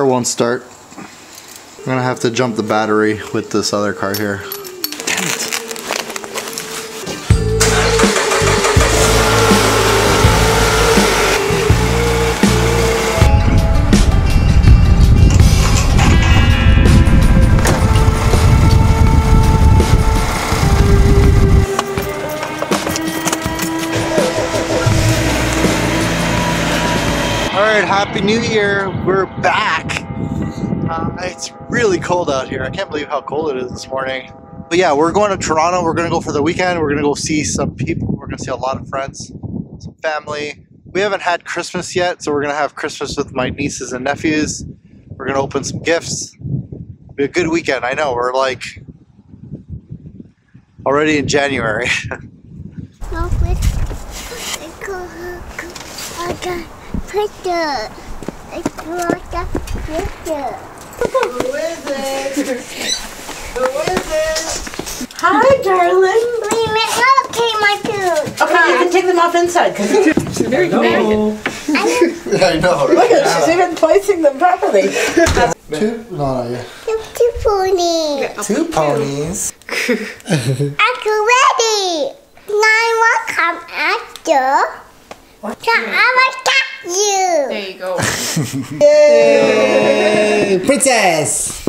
car won't start. I'm gonna have to jump the battery with this other car here. Damn it. Happy New Year, we're back. It's really cold out here. I can't believe how cold it is this morning. But yeah, we're going to Toronto. We're going to go for the weekend. We're going to go see some people. We're going to see a lot of friends, some family. We haven't had Christmas yet, so we're going to have Christmas with my nieces and nephews. We're going to open some gifts. It'll be a good weekend. I know, we're like already in January. Picture. It's like a picture. Who is it? Who is it? Hi, darling. Leave it up, take my food. Okay, you can take them off inside because she's very good. I know. Right? Look at it, she's even placing them properly. Two ponies. Yeah, two ponies. I'm ready. Now I will come after. What? You. There you go. Yay! Princess!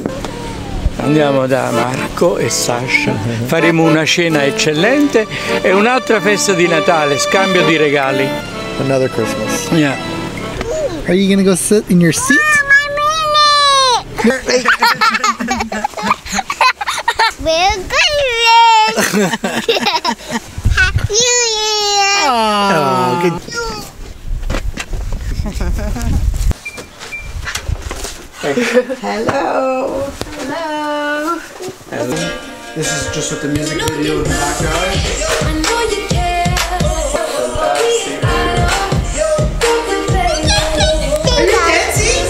Andiamo da Marco e Sasha. Faremo una cena eccellente e un'altra festa di Natale, scambio di regali. Another Christmas. Yeah. Are you gonna go sit in your seat? Oh, my minute! We're good. Happy New Year! Oh, good. Hello. Hello. Hello. This is just with the music video in the background. I know you care. Are you dancing?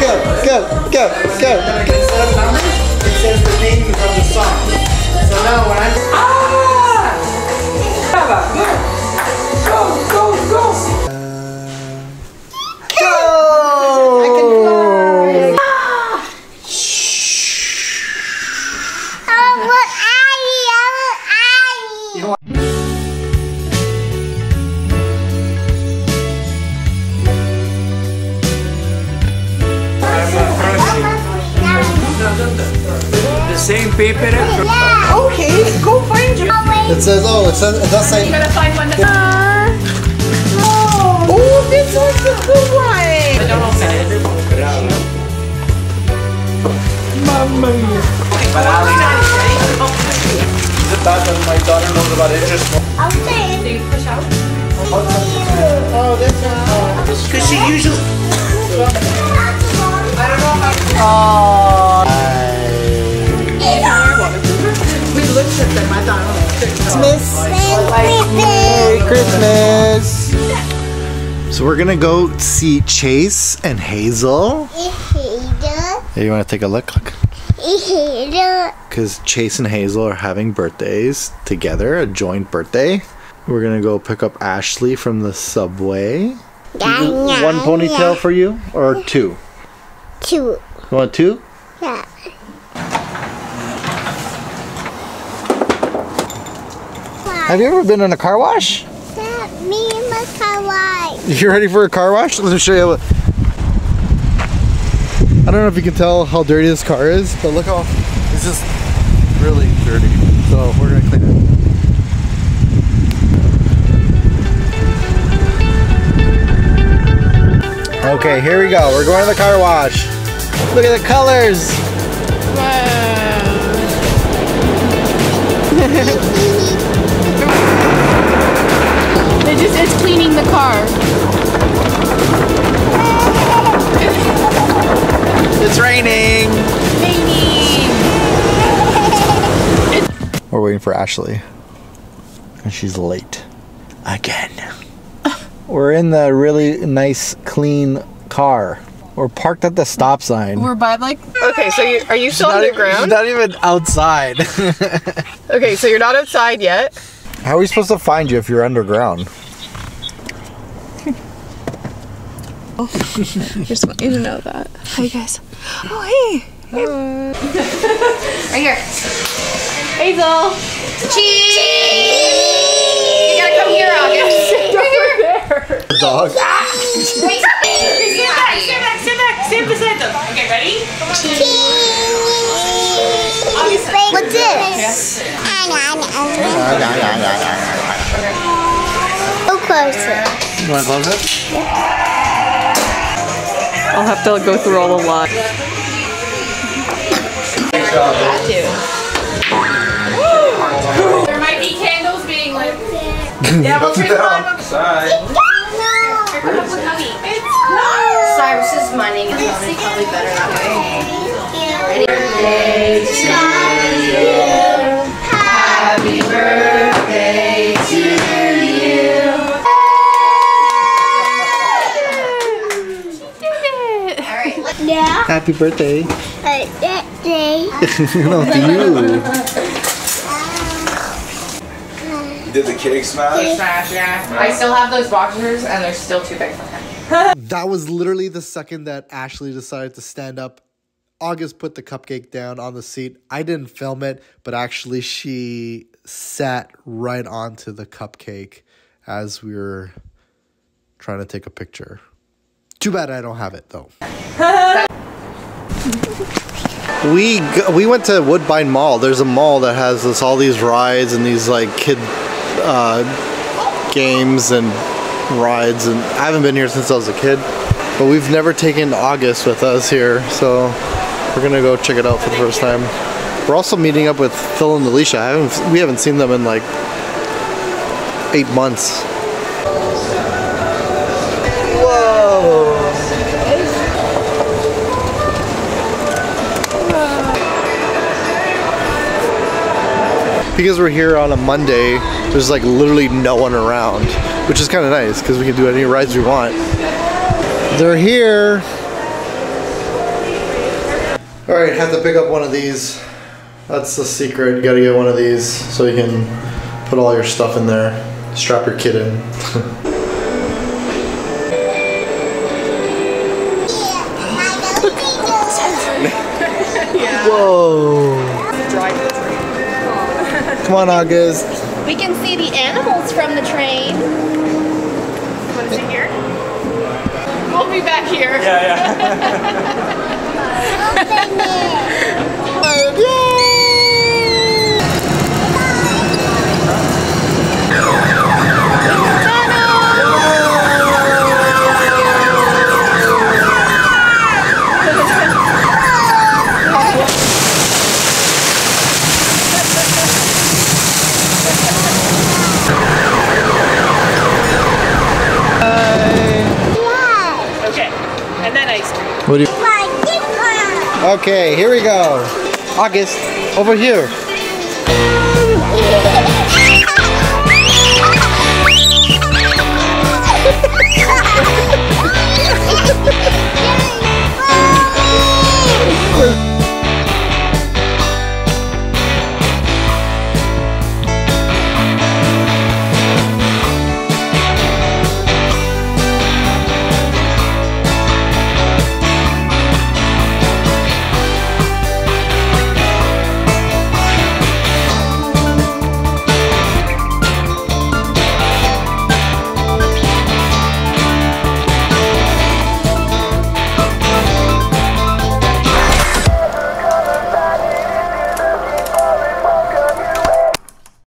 Go, go, go, go. Instead of numbers, it says the name of the song. So now when I'm go, go, go. Same paper. Yeah. Okay, go find your. It says, oh, it says, it does say. You gotta find one. Oh, oh, this was a good one. I don't open it. Mamma mia. But I'll be not is it bad that my daughter knows about it? Just I'll say. Do you push out? Oh, this one. Because she usually. I don't know how to. Merry Christmas! So we're gonna go see Chase and Hazel. Hey, you wanna take a look? Look. Because Chase and Hazel are having birthdays together, a joint birthday. We're gonna go pick up Ashley from the subway. One ponytail for you or two? Two. You want two? Yeah. Have you ever been in a car wash? Yeah, me in my car wash. You ready for a car wash? Let me show you. I don't know if you can tell how dirty this car is, but look how it's just really dirty. So we're gonna clean it. Okay, here we go. We're going to the car wash. Look at the colors. Wow. It's cleaning the car. It's raining. Raining. We're waiting for Ashley. And she's late. Again. We're in the really nice, clean car. We're parked at the stop sign. We're by like... Okay, so are you still on the ground? She's not even outside. Okay, so you're not outside yet. How are we supposed to find you if you're underground? Oh, I just want you to know that. Hi guys. Oh hey. Hey. Right here. Hazel. Cheese. You gotta come here, August. Over there. Dog. Ah. Wait. Sit back. Stand beside them. Okay, ready? Cheese. August. What's this? Go closer. You wanna close it? Yeah. I'll have to go through all the lines. There might be candles being lit. Yeah, we'll bring one. Cyrus is mining his own. It's probably better that way. Happy birthday to you. Happy birthday to you. Yeah. Happy birthday. Happy birthday. No, to you. You did the cake smash? Cake smash, yeah. I still have those boxers and they're still too big for him. That was literally the second that Ashley decided to stand up. August put the cupcake down on the seat. I didn't film it, but actually she sat right onto the cupcake as we were trying to take a picture. Too bad I don't have it though. We went to Woodbine Mall. There's a mall that has this, all these rides and these like kid games and rides, and I haven't been here since I was a kid. But we've never taken August with us here, so we're gonna go check it out for the first time. We're also meeting up with Phil and Alicia. We haven't seen them in like 8 months. Because we're here on a Monday, there's like literally no one around, which is kind of nice because we can do any rides we want. They're here. All right, have to pick up one of these. That's the secret. You gotta get one of these so you can put all your stuff in there. Strap your kid in. Whoa. Come on, August. We can see the animals from the train. Want to sit here? We'll be back here. Yeah. Open it. What do you... Okay, here we go. August, over here.